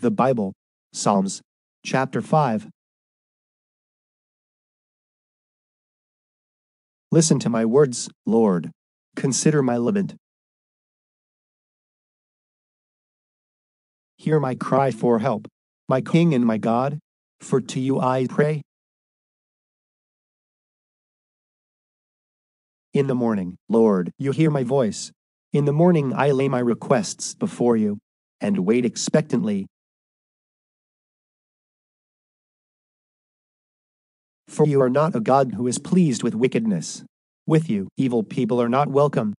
The Bible, Psalms, chapter 5. Listen to my words, Lord. Consider my lament. Hear my cry for help, my King and my God, for to you I pray. In the morning, Lord, you hear my voice. In the morning I lay my requests before you, and wait expectantly. For you are not a God who is pleased with wickedness. With you, evil people are not welcome.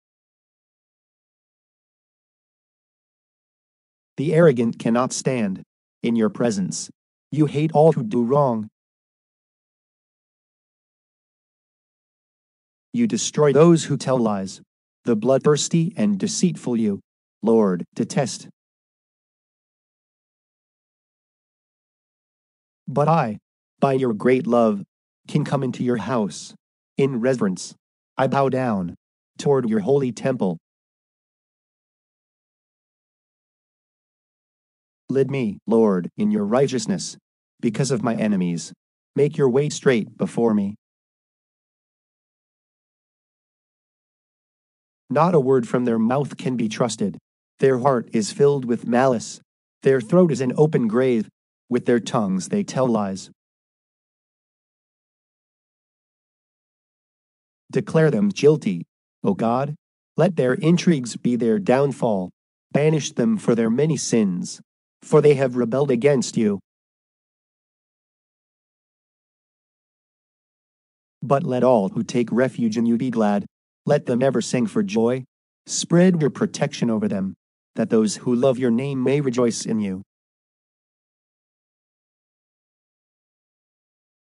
The arrogant cannot stand in your presence. You hate all who do wrong. You destroy those who tell lies. The bloodthirsty and deceitful you, Lord, detest. But I, by your great love, can come into your house. In reverence, I bow down toward your holy temple. Lead me, Lord, in your righteousness, because of my enemies. Make your way straight before me. Not a word from their mouth can be trusted. Their heart is filled with malice. Their throat is an open grave. With their tongues they tell lies. Declare them guilty, O God. Let their intrigues be their downfall. Banish them for their many sins, for they have rebelled against you. But let all who take refuge in you be glad. Let them ever sing for joy. Spread your protection over them, that those who love your name may rejoice in you.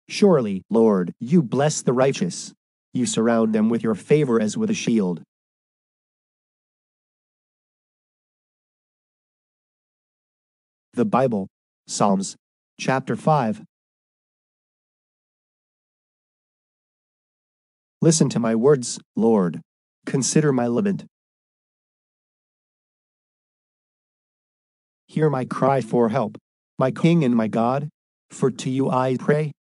Surely, Lord, you bless the righteous. You surround them with your favor as with a shield. The Bible, Psalms, chapter 5. Listen to my words, Lord. Consider my lament. Hear my cry for help, my King and my God, for to you I pray.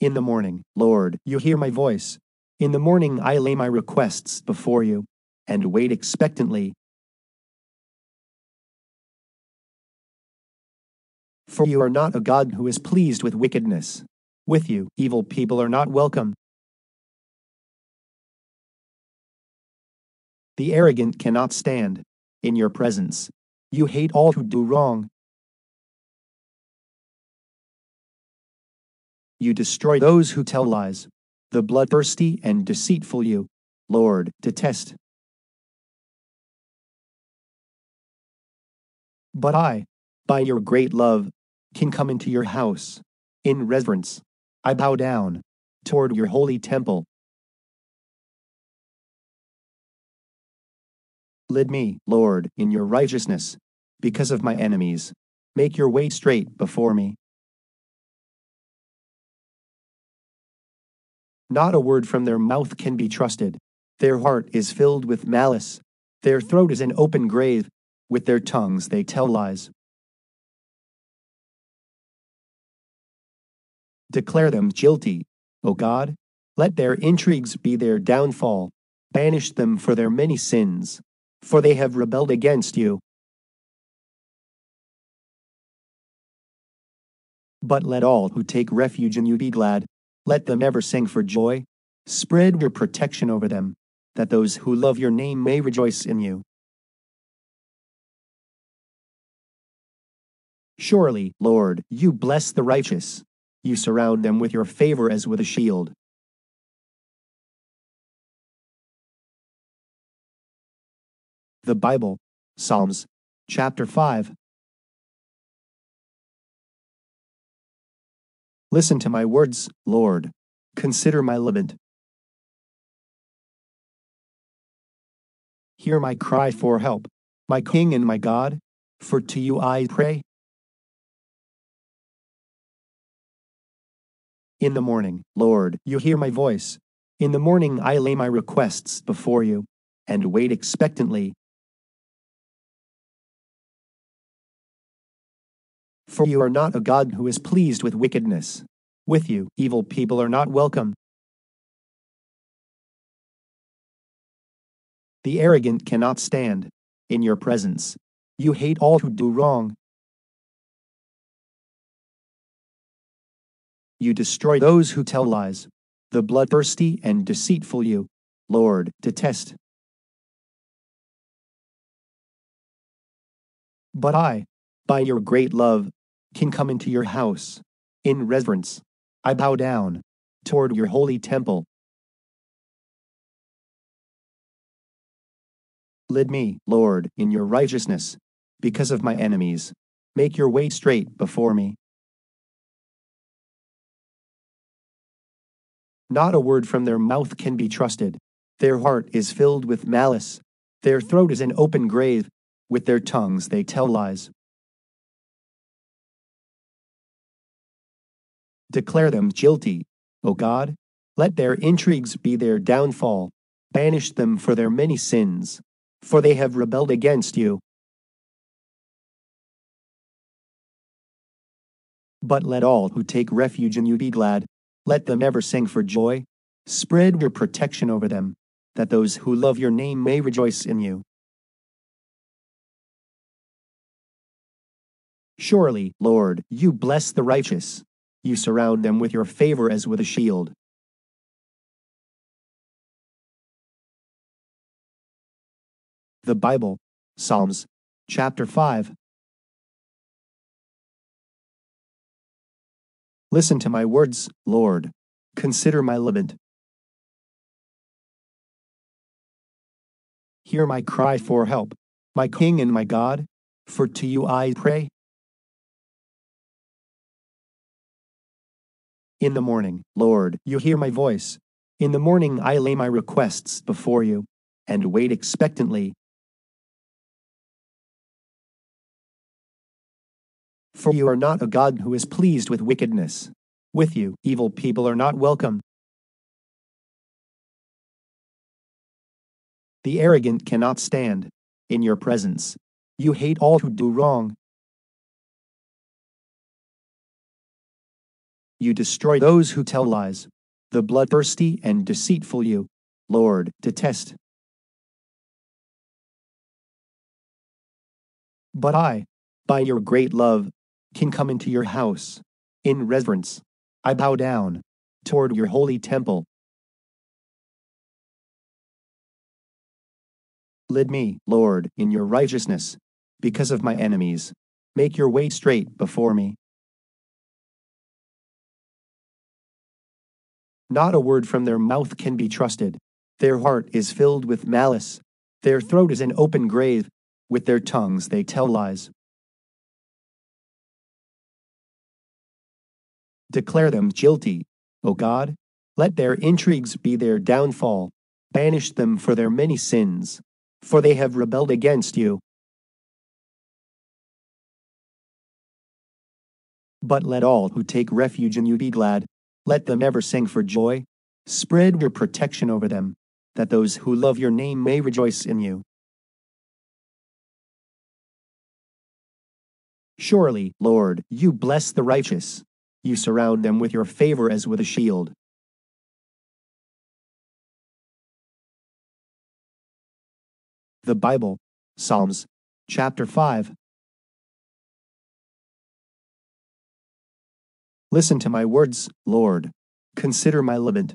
In the morning, Lord, you hear my voice. In the morning I lay my requests before you, and wait expectantly. For you are not a God who is pleased with wickedness. With you, evil people are not welcome. The arrogant cannot stand in your presence. You hate all who do wrong. You destroy those who tell lies. The bloodthirsty and deceitful you, Lord, detest. But I, by your great love, can come into your house. In reverence, I bow down toward your holy temple. Lead me, Lord, in your righteousness, because of my enemies. Make your way straight before me. Not a word from their mouth can be trusted. Their heart is filled with malice. Their throat is an open grave. With their tongues they tell lies. Declare them guilty, O God. Let their intrigues be their downfall. Banish them for their many sins, for they have rebelled against you. But let all who take refuge in you be glad. Let them ever sing for joy. Spread your protection over them, that those who love your name may rejoice in you. Surely, Lord, you bless the righteous. You surround them with your favor as with a shield. The Bible, Psalms, chapter 5. Listen to my words, Lord. Consider my lament. Hear my cry for help, my King and my God, for to you I pray. In the morning, Lord, you hear my voice. In the morning I lay my requests before you, and wait expectantly. for you are not a God who is pleased with wickedness. With you, evil people are not welcome. The arrogant cannot stand in your presence. You hate all who do wrong. You destroy those who tell lies. The bloodthirsty and deceitful you, Lord, detest. But I, by your great love, can come into your house. In reverence, I bow down toward your holy temple. Lead me, Lord, in your righteousness, because of my enemies. Make your way straight before me. Not a word from their mouth can be trusted. Their heart is filled with malice. Their throat is an open grave. With their tongues they tell lies. Declare them guilty, O God. Let their intrigues be their downfall. Banish them for their many sins, for they have rebelled against you. But let all who take refuge in you be glad. Let them ever sing for joy. Spread your protection over them, that those who love your name may rejoice in you. Surely, Lord, you bless the righteous. You surround them with your favor as with a shield. The Bible, Psalms, chapter 5. Listen to my words, Lord. Consider my lament. Hear my cry for help, my King and my God, for to you I pray. In the morning, Lord, you hear my voice. In the morning I lay my requests before you, and wait expectantly. For you are not a God who is pleased with wickedness. With you, evil people are not welcome. The arrogant cannot stand in your presence. You hate all who do wrong. You destroy those who tell lies. The bloodthirsty and deceitful you, Lord, detest. But I, by your great love, can come into your house. In reverence, I bow down toward your holy temple. Lead me, Lord, in your righteousness, because of my enemies. Make your way straight before me. Not a word from their mouth can be trusted. Their heart is filled with malice. Their throat is an open grave. With their tongues they tell lies. Declare them guilty, O God. Let their intrigues be their downfall. Banish them for their many sins, for they have rebelled against you. But let all who take refuge in you be glad. Let them ever sing for joy. Spread your protection over them, that those who love your name may rejoice in you. Surely, Lord, you bless the righteous. You surround them with your favor as with a shield. The Bible, Psalms, chapter 5. Listen to my words, Lord. Consider my lament.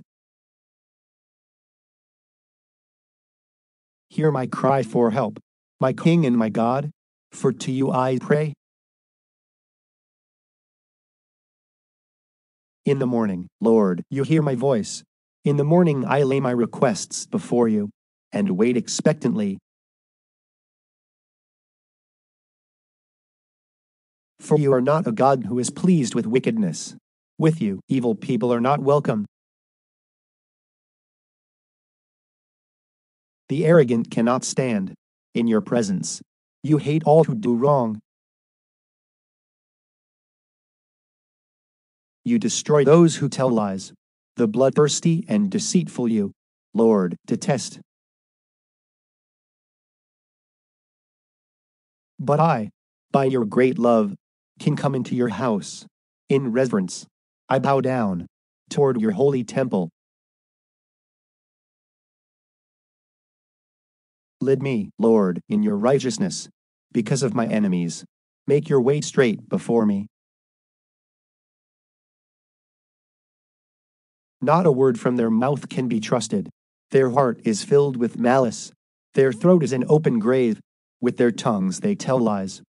Hear my cry for help, my King and my God, for to you I pray. In the morning, Lord, you hear my voice. In the morning I lay my requests before you, and wait expectantly. For you are not a God who is pleased with wickedness. With you, evil people are not welcome. The arrogant cannot stand in your presence. You hate all who do wrong. You destroy those who tell lies. The bloodthirsty and deceitful you, Lord, detest. But I, by your great love, can come into your house. In reverence, I bow down toward your holy temple. Lead me, Lord, in your righteousness, because of my enemies. Make your way straight before me. Not a word from their mouth can be trusted. Their heart is filled with malice. Their throat is an open grave. With their tongues they tell lies.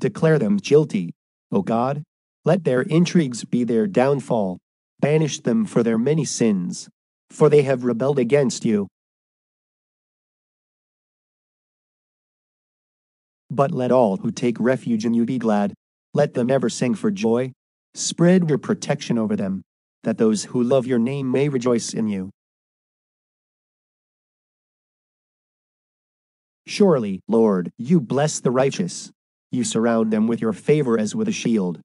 Declare them guilty, O God. Let their intrigues be their downfall. Banish them for their many sins, for they have rebelled against you. But let all who take refuge in you be glad. Let them ever sing for joy. Spread your protection over them, that those who love your name may rejoice in you. Surely, Lord, you bless the righteous. You surround them with your favor as with a shield.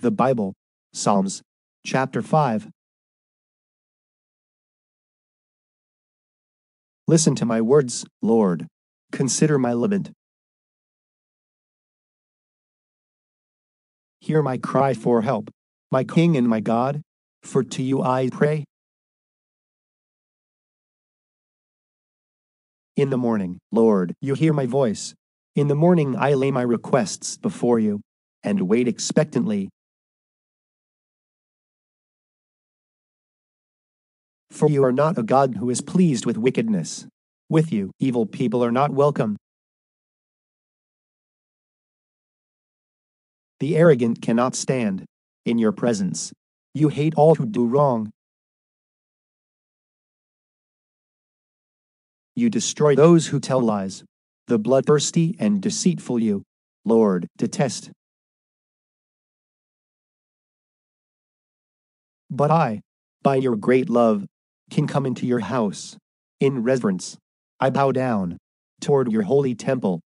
The Bible, Psalms, chapter 5. Listen to my words, Lord. Consider my lament. Hear my cry for help, my King and my God, for to you I pray. In the morning, Lord, you hear my voice. In the morning I lay my requests before you, and wait expectantly. For you are not a God who is pleased with wickedness. With you, evil people are not welcome. The arrogant cannot stand in your presence. You hate all who do wrong. You destroy those who tell lies. The bloodthirsty and deceitful you, Lord, detest. But I, by your great love, can come into your house. In reverence, I bow down toward your holy temple.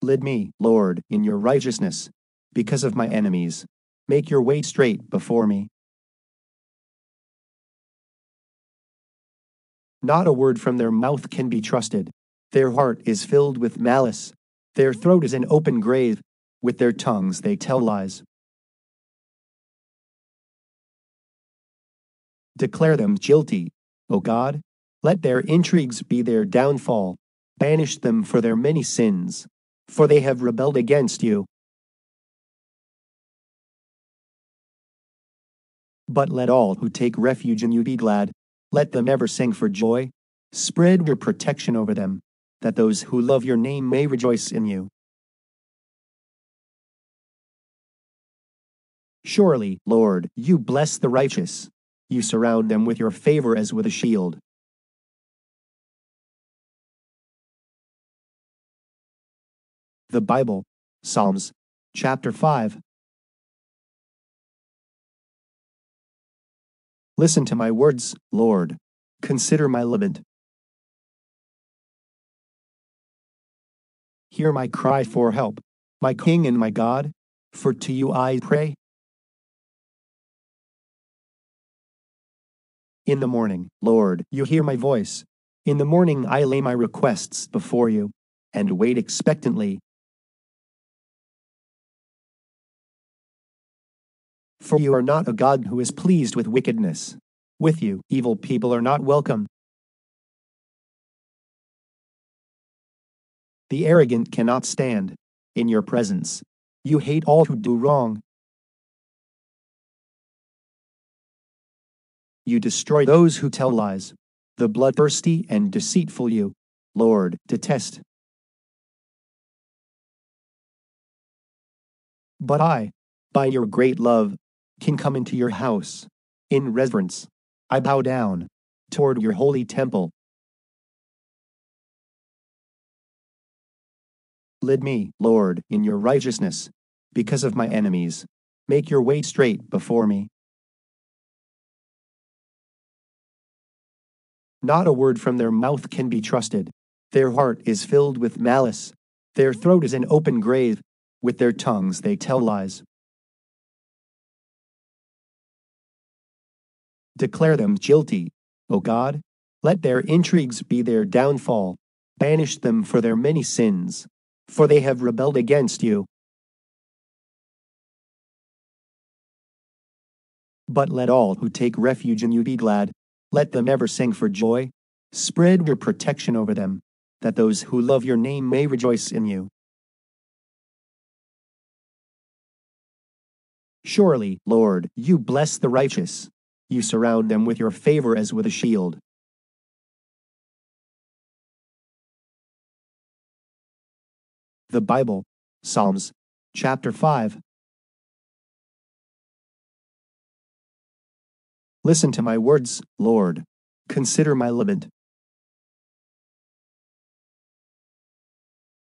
Lead me, Lord, in your righteousness, because of my enemies. Make your way straight before me. Not a word from their mouth can be trusted. Their heart is filled with malice. Their throat is an open grave. With their tongues they tell lies. Declare them guilty, O God. Let their intrigues be their downfall. Banish them for their many sins, for they have rebelled against you. But let all who take refuge in you be glad. Let them ever sing for joy. Spread your protection over them, that those who love your name may rejoice in you. Surely, Lord, you bless the righteous. You surround them with your favor as with a shield. The Bible, Psalms, chapter 5. Listen to my words, Lord. Consider my lament. Hear my cry for help, my King and my God, for to you I pray. In the morning, Lord, you hear my voice. In the morning I lay my requests before you, and wait expectantly. For you are not a God who is pleased with wickedness. With you, evil people are not welcome. The arrogant cannot stand in your presence. You hate all who do wrong. You destroy those who tell lies. The bloodthirsty and deceitful you, Lord, detest. But I, by your great love, can come into your house. In reverence, I bow down toward your holy temple. Lead me, Lord, in your righteousness, because of my enemies. Make your way straight before me. Not a word from their mouth can be trusted. Their heart is filled with malice. Their throat is an open grave. With their tongues they tell lies. Declare them guilty, O God. Let their intrigues be their downfall. Banish them for their many sins, for they have rebelled against you. But let all who take refuge in you be glad. Let them ever sing for joy. Spread your protection over them, that those who love your name may rejoice in you. Surely, Lord, you bless the righteous. You surround them with your favor as with a shield. The Bible, Psalms, chapter 5. Listen to my words, Lord. Consider my lament.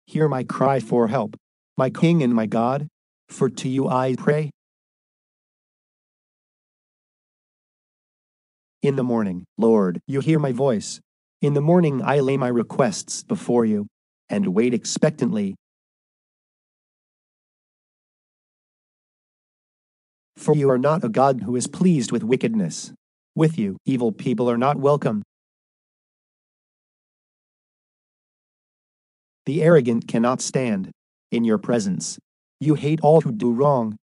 Hear my cry for help, my King and my God, for to you I pray. In the morning, Lord, you hear my voice. In the morning I lay my requests before you, and wait expectantly. For you are not a God who is pleased with wickedness. With you, evil people are not welcome. The arrogant cannot stand in your presence. You hate all who do wrong.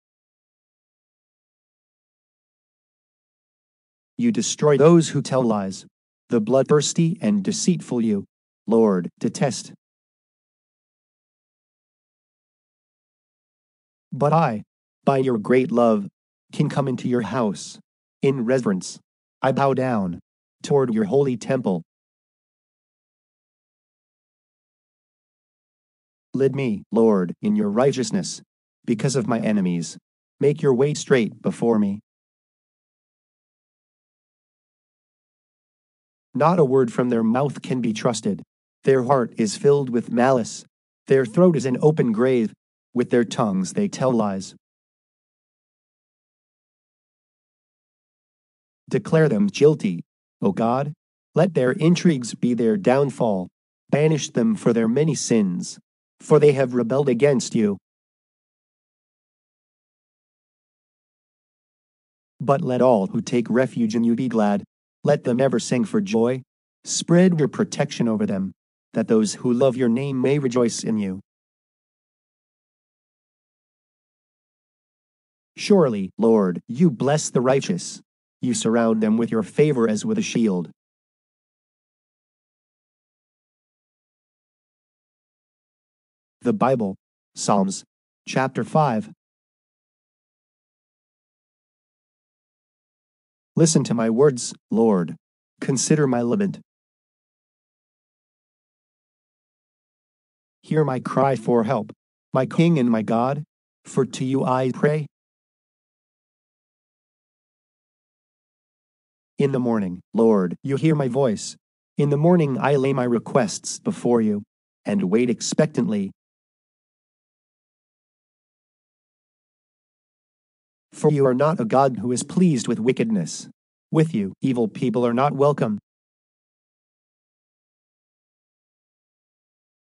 You destroy those who tell lies. The bloodthirsty and deceitful you, Lord, detest. But I, by your great love, can come into your house. In reverence, I bow down toward your holy temple. Lead me, Lord, in your righteousness, because of my enemies. Make your way straight before me. Not a word from their mouth can be trusted. Their heart is filled with malice. Their throat is an open grave. With their tongues they tell lies. Declare them guilty, O God. Let their intrigues be their downfall. Banish them for their many sins, for they have rebelled against you. But let all who take refuge in you be glad. Let them ever sing for joy. Spread your protection over them, that those who love your name may rejoice in you. Surely, Lord, you bless the righteous. You surround them with your favor as with a shield. The Bible, Psalms, chapter 5. Listen to my words, Lord. Consider my lament. Hear my cry for help, my King and my God, for to you I pray. In the morning, Lord, you hear my voice. In the morning I lay my requests before you, and wait expectantly. For you are not a God who is pleased with wickedness. With you, evil people are not welcome.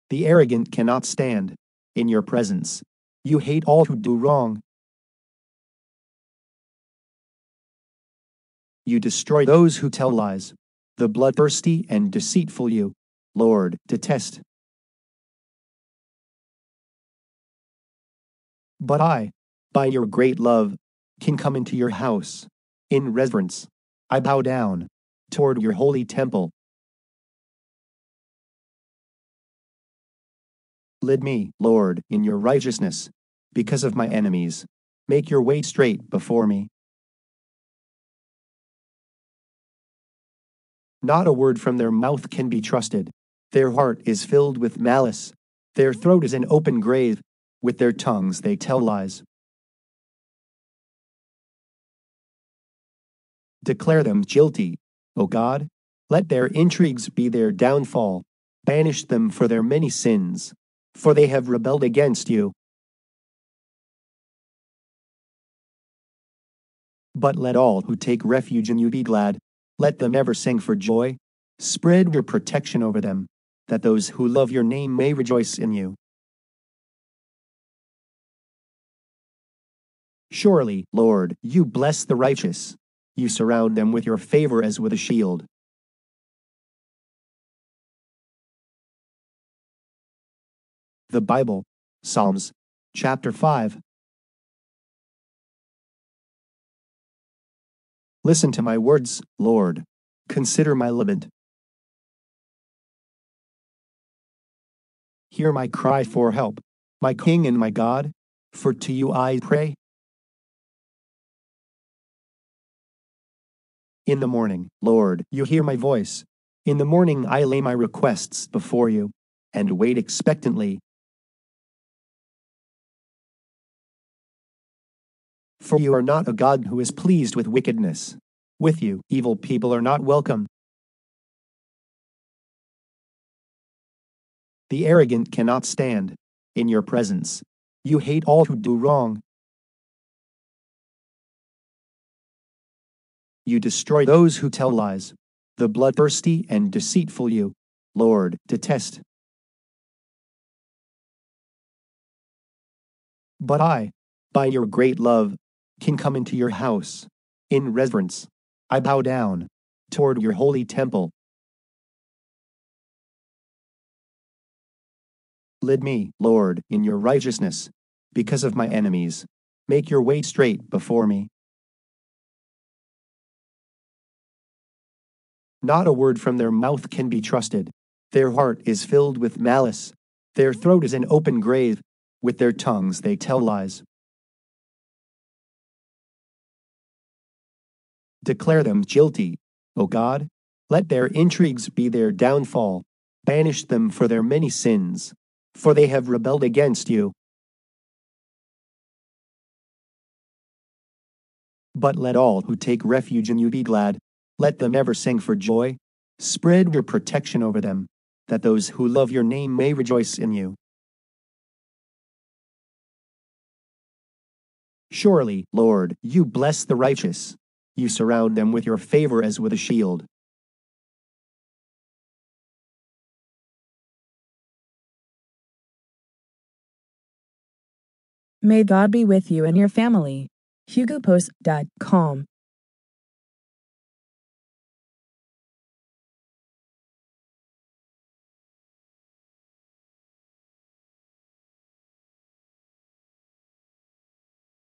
The arrogant cannot stand in your presence. You hate all who do wrong. You destroy those who tell lies. The bloodthirsty and deceitful you, Lord, detest. But I, by your great love, can come into your house. In reverence, I bow down toward your holy temple. Lead me, Lord, in your righteousness, because of my enemies. Make your way straight before me. Not a word from their mouth can be trusted. Their heart is filled with malice. Their throat is an open grave. With their tongues they tell lies. Declare them guilty, O God. Let their intrigues be their downfall. Banish them for their many sins, for they have rebelled against you. But let all who take refuge in you be glad. Let them ever sing for joy. Spread your protection over them, that those who love your name may rejoice in you. Surely, Lord, you bless the righteous. You surround them with your favor as with a shield. The Bible, Psalms, chapter 5. Listen to my words, Lord. Consider my lament. Hear my cry for help, my King and my God, for to you I pray. In the morning, Lord, you hear my voice. In the morning I lay my requests before you, and wait expectantly. For you are not a God who is pleased with wickedness. With you, evil people are not welcome. The arrogant cannot stand in your presence. You hate all who do wrong. You destroy those who tell lies. The bloodthirsty and deceitful you, Lord, detest. But I, by your great love, can come into your house. In reverence, I bow down toward your holy temple. Lead me, Lord, in your righteousness, because of my enemies. Make your way straight before me. Not a word from their mouth can be trusted. Their heart is filled with malice. Their throat is an open grave. With their tongues they tell lies. Declare them guilty, O God. Let their intrigues be their downfall. Banish them for their many sins, for they have rebelled against you. But let all who take refuge in you be glad. Let them ever sing for joy. Spread your protection over them, that those who love your name may rejoice in you. Surely, Lord, you bless the righteous. You surround them with your favor as with a shield. May God be with you and your family. HyggePost.com